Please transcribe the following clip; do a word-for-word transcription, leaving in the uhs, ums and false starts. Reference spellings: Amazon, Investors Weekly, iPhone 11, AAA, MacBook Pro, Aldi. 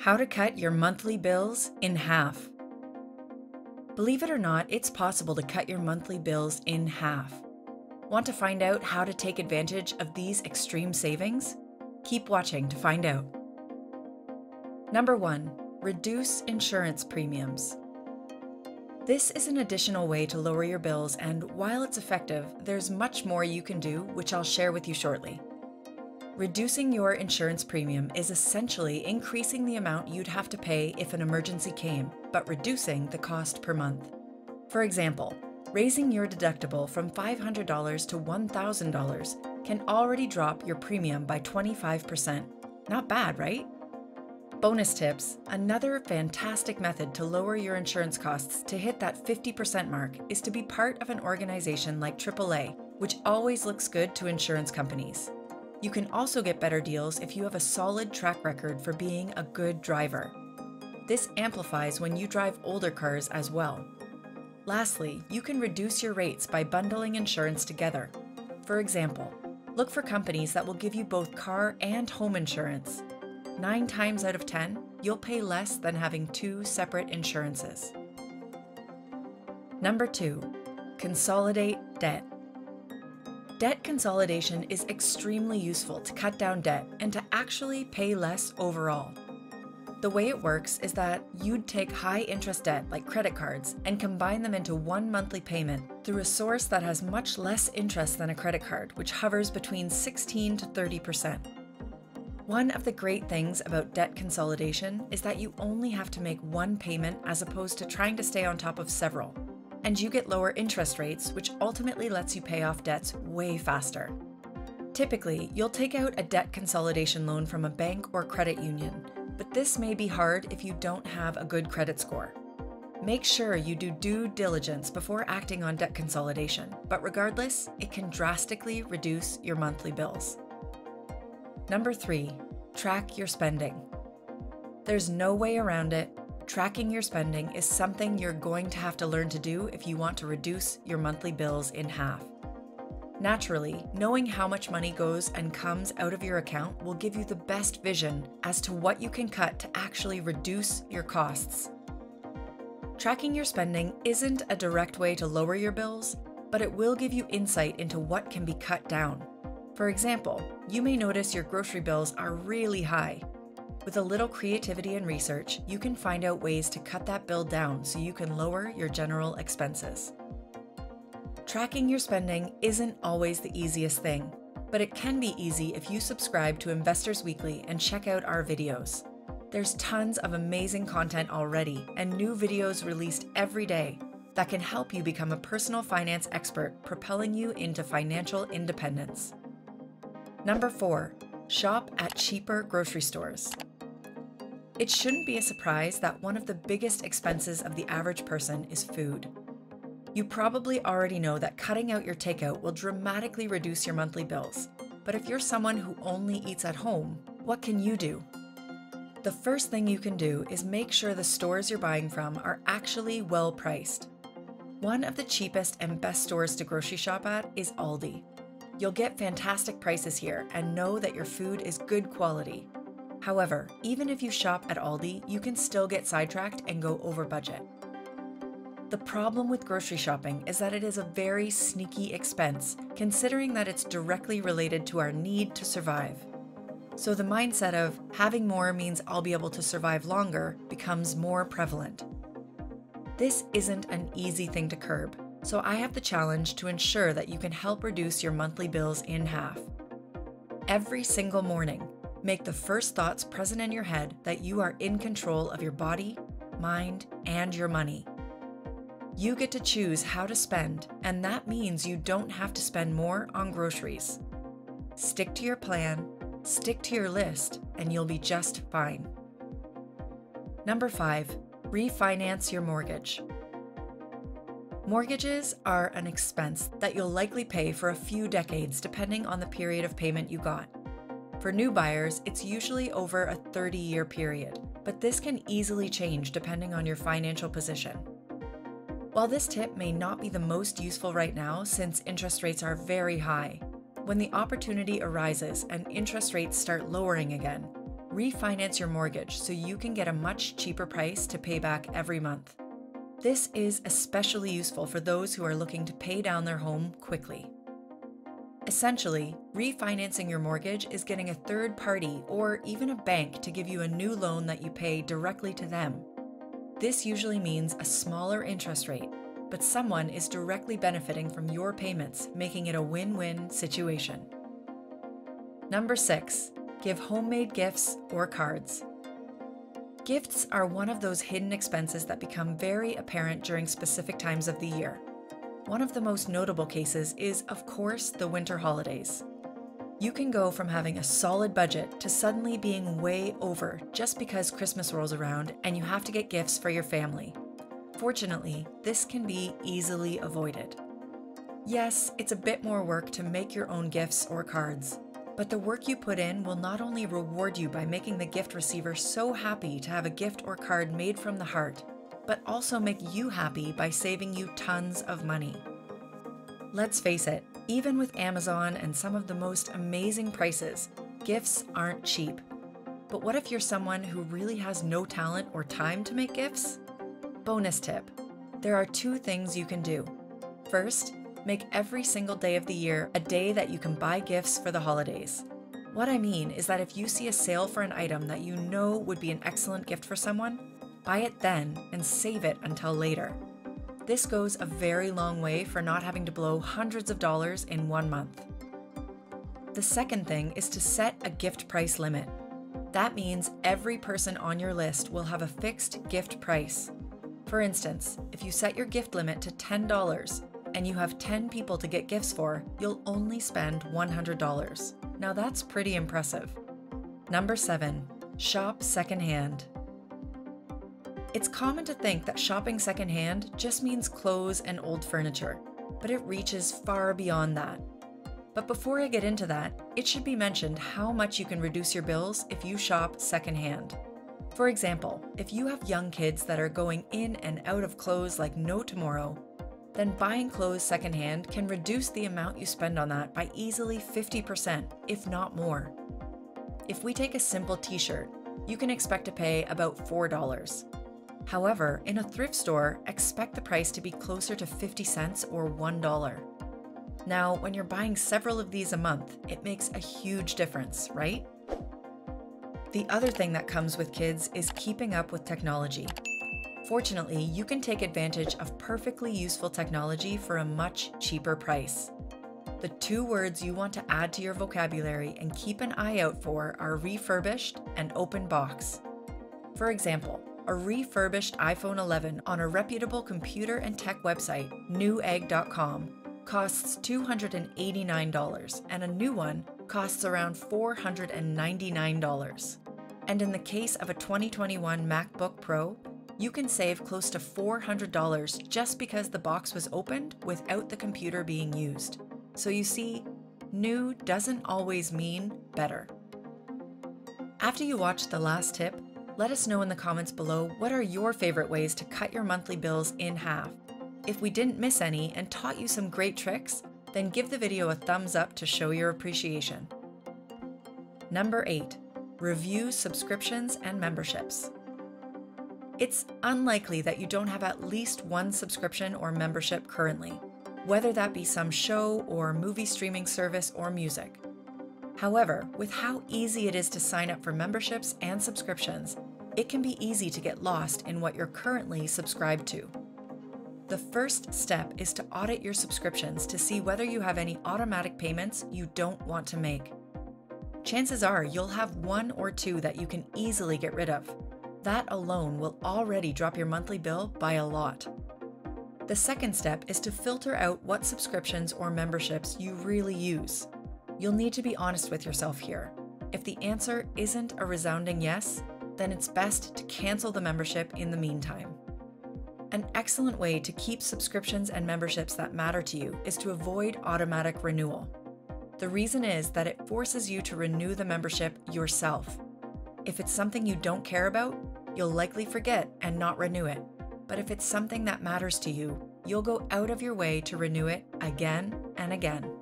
How to cut your monthly bills in half. Believe it or not, it's possible to cut your monthly bills in half. Want to find out how to take advantage of these extreme savings? Keep watching to find out. Number one, reduce insurance premiums. This is an additional way to lower your bills, and while it's effective, there's much more you can do, which I'll share with you shortly. Reducing your insurance premium is essentially increasing the amount you'd have to pay if an emergency came, but reducing the cost per month. For example, raising your deductible from five hundred dollars to one thousand dollars can already drop your premium by twenty-five percent. Not bad, right? Bonus tips. Another fantastic method to lower your insurance costs to hit that fifty percent mark is to be part of an organization like triple A, which always looks good to insurance companies. You can also get better deals if you have a solid track record for being a good driver. This amplifies when you drive older cars as well. Lastly, you can reduce your rates by bundling insurance together. For example, look for companies that will give you both car and home insurance. Nine times out of ten, you'll pay less than having two separate insurances. Number two, consolidate debt. Debt consolidation is extremely useful to cut down debt and to actually pay less overall. The way it works is that you'd take high interest debt like credit cards and combine them into one monthly payment through a source that has much less interest than a credit card, which hovers between sixteen to thirty percent. One of the great things about debt consolidation is that you only have to make one payment as opposed to trying to stay on top of several. And you get lower interest rates, which ultimately lets you pay off debts way faster. Typically, you'll take out a debt consolidation loan from a bank or credit union, but this may be hard if you don't have a good credit score. Make sure you do due diligence before acting on debt consolidation, but regardless, it can drastically reduce your monthly bills. Number three, track your spending. There's no way around it. Tracking your spending is something you're going to have to learn to do if you want to reduce your monthly bills in half. Naturally, knowing how much money goes and comes out of your account will give you the best vision as to what you can cut to actually reduce your costs. Tracking your spending isn't a direct way to lower your bills, but it will give you insight into what can be cut down. For example, you may notice your grocery bills are really high. With a little creativity and research, you can find out ways to cut that bill down so you can lower your general expenses. Tracking your spending isn't always the easiest thing, but it can be easy if you subscribe to Investors Weekly and check out our videos. There's tons of amazing content already and new videos released every day that can help you become a personal finance expert, propelling you into financial independence. Number four, shop at cheaper grocery stores. It shouldn't be a surprise that one of the biggest expenses of the average person is food. You probably already know that cutting out your takeout will dramatically reduce your monthly bills, but if you're someone who only eats at home, what can you do? The first thing you can do is make sure the stores you're buying from are actually well priced. One of the cheapest and best stores to grocery shop at is Aldi. You'll get fantastic prices here and know that your food is good quality. However, even if you shop at Aldi, you can still get sidetracked and go over budget. The problem with grocery shopping is that it is a very sneaky expense, considering that it's directly related to our need to survive. So the mindset of having more means I'll be able to survive longer becomes more prevalent. This isn't an easy thing to curb. So I have the challenge to ensure that you can help reduce your monthly bills in half. Every single morning, make the first thoughts present in your head that you are in control of your body, mind, and your money. You get to choose how to spend, and that means you don't have to spend more on groceries. Stick to your plan, stick to your list, and you'll be just fine. Number five, refinance your mortgage. Mortgages are an expense that you'll likely pay for a few decades depending on the period of payment you got. For new buyers, it's usually over a thirty-year period, but this can easily change depending on your financial position. While this tip may not be the most useful right now since interest rates are very high, when the opportunity arises and interest rates start lowering again, Refinance your mortgage so you can get a much cheaper price to pay back every month. This is especially useful for those who are looking to pay down their home quickly. Essentially, refinancing your mortgage is getting a third party or even a bank to give you a new loan that you pay directly to them. This usually means a smaller interest rate, but someone is directly benefiting from your payments, making it a win-win situation. Number six, give homemade gifts or cards. Gifts are one of those hidden expenses that become very apparent during specific times of the year. One of the most notable cases is, of course, the winter holidays. You can go from having a solid budget to suddenly being way over just because Christmas rolls around and you have to get gifts for your family. Fortunately, this can be easily avoided. Yes, it's a bit more work to make your own gifts or cards, but the work you put in will not only reward you by making the gift receiver so happy to have a gift or card made from the heart, but also make you happy by saving you tons of money. Let's face it, even with Amazon and some of the most amazing prices, gifts aren't cheap. But what if you're someone who really has no talent or time to make gifts? Bonus tip: there are two things you can do. First, make every single day of the year a day that you can buy gifts for the holidays. What I mean is that if you see a sale for an item that you know would be an excellent gift for someone, buy it then and save it until later. This goes a very long way for not having to blow hundreds of dollars in one month. The second thing is to set a gift price limit. That means every person on your list will have a fixed gift price. For instance, if you set your gift limit to ten dollars and you have ten people to get gifts for, you'll only spend one hundred dollars. Now that's pretty impressive. Number seven, shop secondhand. It's common to think that shopping secondhand just means clothes and old furniture, but it reaches far beyond that. But before I get into that, it should be mentioned how much you can reduce your bills if you shop secondhand. For example, if you have young kids that are going in and out of clothes like no tomorrow, then buying clothes secondhand can reduce the amount you spend on that by easily fifty percent, if not more. If we take a simple t-shirt, you can expect to pay about four dollars. However, in a thrift store, expect the price to be closer to fifty cents or one dollar. Now, when you're buying several of these a month, it makes a huge difference, right? The other thing that comes with kids is keeping up with technology. Fortunately, you can take advantage of perfectly useful technology for a much cheaper price. The two words you want to add to your vocabulary and keep an eye out for are refurbished and open box. For example, a refurbished iPhone eleven on a reputable computer and tech website, new egg dot com, costs two hundred eighty-nine dollars, and a new one costs around four hundred ninety-nine dollars. And in the case of a twenty twenty-one MacBook Pro, you can save close to four hundred dollars just because the box was opened without the computer being used. So you see, new doesn't always mean better. After you watch the last tip, let us know in the comments below what are your favorite ways to cut your monthly bills in half. If we didn't miss any and taught you some great tricks, then give the video a thumbs up to show your appreciation. Number eight, review subscriptions and memberships. It's unlikely that you don't have at least one subscription or membership currently, whether that be some show or movie streaming service or music. However, with how easy it is to sign up for memberships and subscriptions, it can be easy to get lost in what you're currently subscribed to. The first step is to audit your subscriptions to see whether you have any automatic payments you don't want to make. Chances are you'll have one or two that you can easily get rid of. That alone will already drop your monthly bill by a lot. The second step is to filter out what subscriptions or memberships you really use. You'll need to be honest with yourself here. If the answer isn't a resounding yes, then it's best to cancel the membership in the meantime. An excellent way to keep subscriptions and memberships that matter to you is to avoid automatic renewal. The reason is that it forces you to renew the membership yourself. If it's something you don't care about, you'll likely forget and not renew it. But if it's something that matters to you, you'll go out of your way to renew it again and again.